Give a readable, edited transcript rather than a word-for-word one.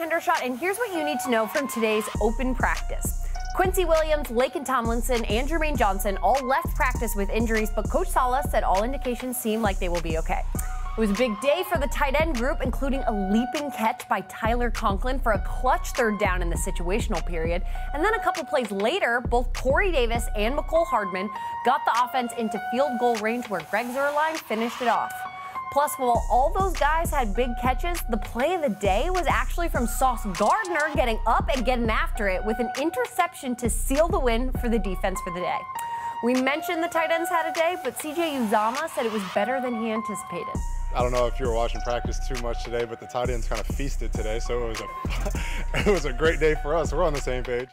Hendershot, and here's what you need to know from today's open practice. Quincy Williams, Lakin Tomlinson, and Jermaine Johnson all left practice with injuries, but Coach Saleh said all indications seem like they will be okay. It was a big day for the tight end group, including a leaping catch by Tyler Conklin for a clutch third down in the situational period. And then a couple plays later, both Corey Davis and McCall Hardman got the offense into field goal range where Greg Zuerlein finished it off. Plus, while all those guys had big catches, the play of the day was actually from Sauce Gardner getting up and getting after it with an interception to seal the win for the defense for the day. We mentioned the tight ends had a day, but CJ Uzama said it was better than he anticipated. I don't know if you were watching practice too much today, but the tight ends kind of feasted today, so it was a great day for us. We're on the same page.